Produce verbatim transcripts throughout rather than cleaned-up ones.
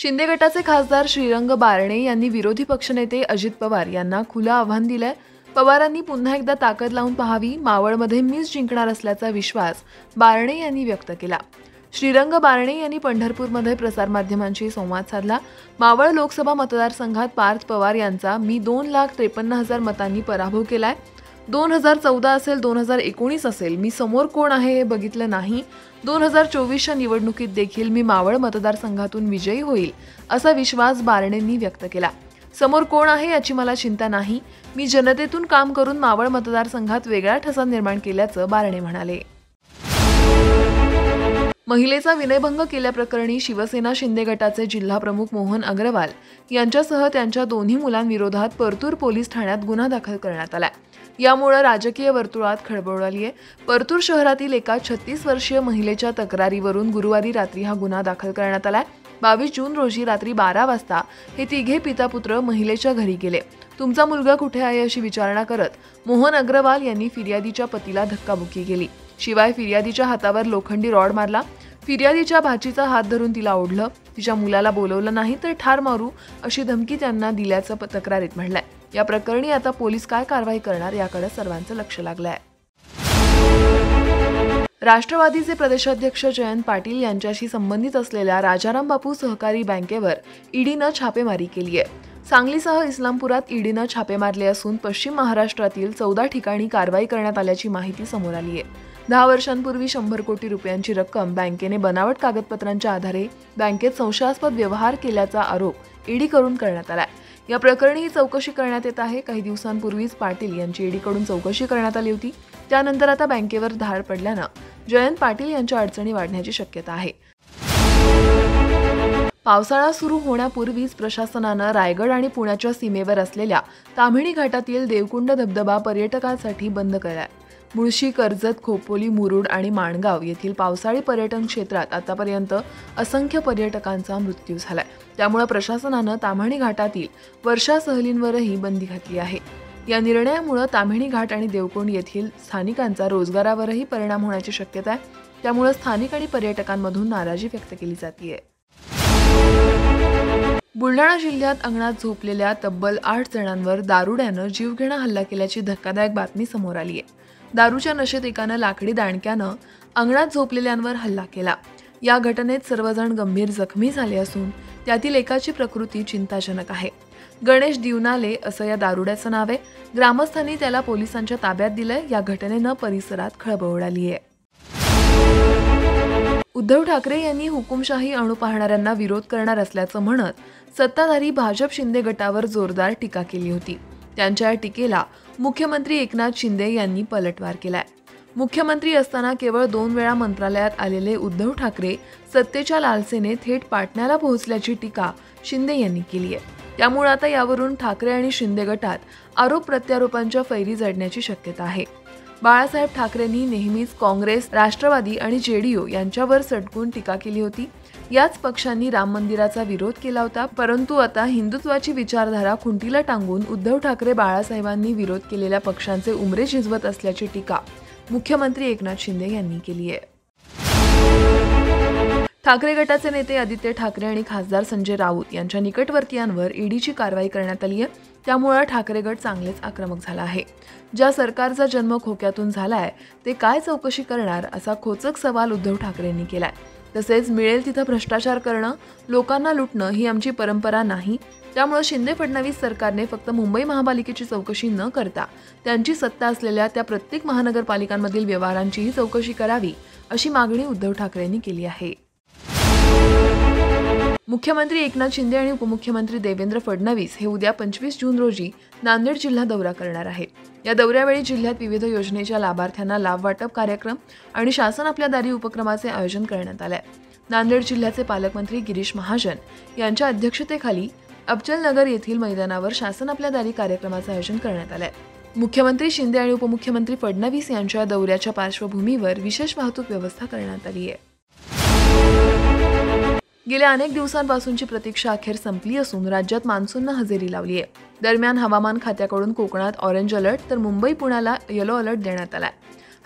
शिंदे गटाचे खासदार श्रीरंग बारने यांनी विरोधी पक्षनेते अजित पवार यांना खुला आव्हान दिलंय. पवारांनी पुन्हा एकदा ताकद लावून पाहावी. मावळमध्ये मीच जिंकणार असल्याचा विश्वास बारने यांनी व्यक्त केला. श्रीरंग बारने यांनी पंढरपूरमध्ये प्रसारमाध्यमांशी संवाद साधला. मावळ लोकसभा मतदारसंघात पार्थ पवार यांचा मी दोन लाख त्रेपन्न हजार मतांनी पराभव केलाय. दोन हजार चौदा असेल, दोन हजार एकोणीस असेल, मी समोर कोण आहे हे बघितलं नाही. दोन हजार चोवीसच्या निवडणुकीत देखील मी मावळ मतदारसंघातून विजयी होईल असा विश्वास बारणेंनी व्यक्त केला. समोर कोण आहे याची मला चिंता नाही. मी जनतेतून काम करून मावळ मतदारसंघात वेगळा ठसा निर्माण केल्याचं बारणे म्हणाले. महिलेचा विनयभंग केल्याप्रकरणी शिवसेना शिंदे गटाचे जिल्हाप्रमुख मोहन अग्रवाल यांच्यासह त्यांच्या दोन्ही मुलांविरोधात परतूर पोलीस ठाण्यात गुन्हा दाखल करण्यात आला. यामुळे राजकीय वर्तुळात खळबळ उडाली आहे. परतूर शहरातील एका छत्तीस वर्षीय महिलेच्या तक्रारीवरून गुरुवारी रात्री हा गुन्हा दाखल करण्यात आला. बावीस जून रोजी रात्री बारा वाजता हे तिघे पिता पुत्र महिलेच्या घरी गेले. तुमचा मुलगा कुठे आहे अशी विचारणा करत मोहन अग्रवाल यांनी फिर्यादीच्या पतीला धक्काबुक्की केली. शिवाय फिर्यादीच्या हातावर लोखंडी रॉड मारला. फिर्यादीच्या भाचीचा हात धरून तिला ओढलं. तिच्या मुलाला बोलवलं नाही तर ठार मारू अशी धमकी त्यांना दिल्याचं तक्रारीत म्हटलंय. या प्रकरणी आता पोलीस काय कारवाई करणार याकडे सर्वांचं लक्ष लागलंय. राष्ट्रवादीचे प्रदेशाध्यक्ष जयंत पाटील यांच्याशी संबंधित असलेल्या राजाराम बापू सहकारी बँकेवर ईडीनं छापेमारी केली आहे. सांगलीसह इस्लामपुरात ईडीनं छापे मारले असून पश्चिम महाराष्ट्रातील चौदा ठिकाणी कारवाई करण्यात आल्याची माहिती समोर आली आहे. दहा वर्षांपूर्वी शंभर कोटी रुपयांची रक्कम बँकेने बनावट कागदपत्रांच्या आधारे बँकेत संशयास्पद व्यवहार केल्याचा आरोप ईडीकडून करण्यात आला. या प्रकरणी ही चौकशी करण्यात येत आहे. काही दिवसांपूर्वीच पाटील यांची ईडीकडून चौकशी करण्यात आली होती. त्यानंतर आता बँकेवर धाड पडल्यानं जयंत पाटील यांच्या अडचणी वाढण्याची शक्यता आहे. पावसाळा सुरू होण्यापूर्वीच प्रशासनानं रायगड आणि पुण्याच्या सीमेवर असलेल्या तामणी घाटातील देवकुंड धबधबा पर्यटकांसाठी बंद केला. मुळशी, कर्जत, खोपोली, मुरुड आणि माणगाव येथील पावसाळी पर्यटन क्षेत्रात आतापर्यंत असंख्य पर्यटकांचा मृत्यू झाला. त्यामुळे प्रशासनानं ताम्हाणी घाटातील वर्षा सहलींवरही बंदी घातली आहे. या निर्णयामुळे ताम्हाणी घाट आणि देवकुंड येथील स्थानिकांचा रोजगारावरही परिणाम होण्याची शक्यता आहे. त्यामुळे स्थानिक आणि पर्यटकांमधून नाराजी व्यक्त केली जाते. बुलढाणा जिल्ह्यात अंगणात झोपलेल्या तब्बल आठ जणांवर दारुड्यानं जीवघेणा हल्ला केल्याची धक्कादायक बातमी समोर आली आहे. दारूच्या नशेत एकानं लाकडी दांडक्यानं अंगणात झोपलेल्यांवर हल्ला केला. या घटनेत सर्वजण गंभीर जखमी झाले असून त्यातील एकाची प्रकृती चिंताजनक आहे. गणेश दिवनाले असं या दारुड्याचं नाव आहे. ग्रामस्थांनी त्याला पोलिसांच्या ताब्यात दिलंय. या घटनेनं परिसरात खळबळ उडाली आहे. उद्धव ठाकरे यांनी हुकुमशाही अणू पाहणाऱ्यांना विरोध करणार असल्याचं म्हणत सत्ताधारी भाजप शिंदे गटावर जोरदार टीका केली होती. त्यांच्या टीकेला मुख्यमंत्री एकनाथ शिंदे यांनी पलटवार केलाय. मुख्यमंत्री असताना केवळ दोन वेळा मंत्रालयात आलेले उद्धव ठाकरे सत्तेच्या लालसेने थेट पाटण्याला पोहोचल्याची टीका शिंदे यांनी केली आहे. त्यामुळे आता यावरून ठाकरे आणि शिंदे गटात आरोप प्रत्यारोपांच्या फैरी जडण्याची शक्यता आहे. बाळासाहेब ठाकरेंनी नेहमीच काँग्रेस, राष्ट्रवादी आणि जेडीयू यांच्यावर सटकून टीका केली होती. याच पक्षांनी राम मंदिराचा विरोध केला होता. परंतु आता हिंदुत्वाची विचारधारा खुंटीला टांगून उद्धव ठाकरे बाळासाहेबांनी विरोध केलेल्या पक्षांचे उमरे झिजवत असल्याची टीका मुख्यमंत्री एकनाथ शिंदे यांनी केली आहे. ठाकरे गटाचे नेते आदित्य ठाकरे आणि खासदार संजय राऊत यांच्या निकटवर्तीयांवर ईडीची कारवाई करण्यात आली आहे. त्यामुळे ठाकरे गट चांगलेच आक्रमक झाला आहे. ज्या सरकारचा जन्म खोक्यातून झालाय ते काय चौकशी करणार असा खोचक सवाल उद्धव ठाकरेंनी केलाय. तसेच मिळेल तिथं भ्रष्टाचार करणं, लोकांना लुटणं ही आमची परंपरा नाही. त्यामुळे शिंदे फडणवीस सरकारने फक्त मुंबई महापालिकेची चौकशी न करता त्यांची सत्ता असलेल्या त्या प्रत्येक महानगरपालिकांमधील व्यवहारांचीही चौकशी करावी अशी मागणी उद्धव ठाकरेंनी केली आहे. मुख्यमंत्री एकनाथ शिंदे आणि उपमुख्यमंत्री देवेंद्र फडणवीस हे उद्या पंचवीस जून रोजी नांदेड जिल्हा दौरा करणार आहेत. या दौऱ्यावेळी जिल्ह्यात विविध योजनेच्या लाभार्थ्यांना लाभ वाटप कार्यक्रम आणि शासन आपल्या दारी उपक्रमाचे आयोजन करण्यात आलं आहे. नांदेड जिल्ह्याचे पालकमंत्री गिरीश महाजन यांच्या अध्यक्षतेखाली अबचलनगर येथील मैदानावर शासन आपल्या दारी कार्यक्रमाचं आयोजन करण्यात आलं आहे. मुख्यमंत्री शिंदे आणि उपमुख्यमंत्री फडणवीस यांच्या दौऱ्याच्या पार्श्वभूमीवर विशेष वाहतूक व्यवस्था करण्यात आली आहे. गेल्या अनेक दिवसांपासूनची प्रतीक्षा अखेर संपली असून राज्यात मान्सूननं हजेरी लावली आहे. दरम्यान हवामान खात्याकडून कोकणात ऑरेंज अलर्ट तर मुंबई पुण्याला येलो अलर्ट देण्यात आला आहे.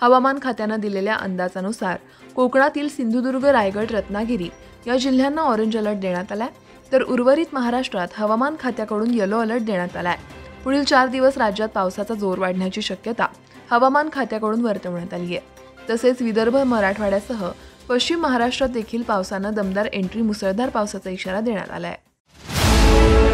हवामान खात्यानं दिलेल्या अंदाजानुसार कोकणातील सिंधुदुर्ग, रायगड, रत्नागिरी या जिल्ह्यांना ऑरेंज अलर्ट देण्यात आला आहे. तर उर्वरित महाराष्ट्रात हवामान खात्याकडून येलो अलर्ट देण्यात आला आहे। पुढील चार दिवस राज्यात पावसाचा जोर वाढण्याची शक्यता हवामान खात्याकडून वर्तवण्यात आली आहे। तसेच विदर्भ मराठवाड्यासह पश्चिम महाराष्ट्रात देखील पावसाने दमदार एंट्री मुसळधार पावसाचा इशारा देण्यात आला आहे।